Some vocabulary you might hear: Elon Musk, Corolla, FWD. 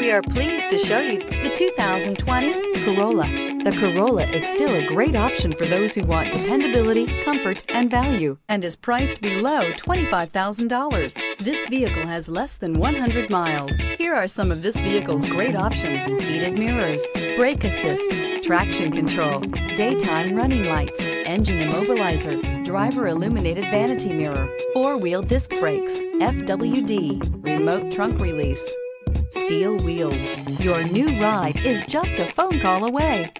We are pleased to show you the 2020 Corolla. The Corolla is still a great option for those who want dependability, comfort, and value, and is priced below $25,000. This vehicle has less than 100 miles. Here are some of this vehicle's great options: heated mirrors, brake assist, traction control, daytime running lights, engine immobilizer, driver illuminated vanity mirror, four-wheel disc brakes, FWD, remote trunk release, steel wheels. Your new ride is just a phone call away.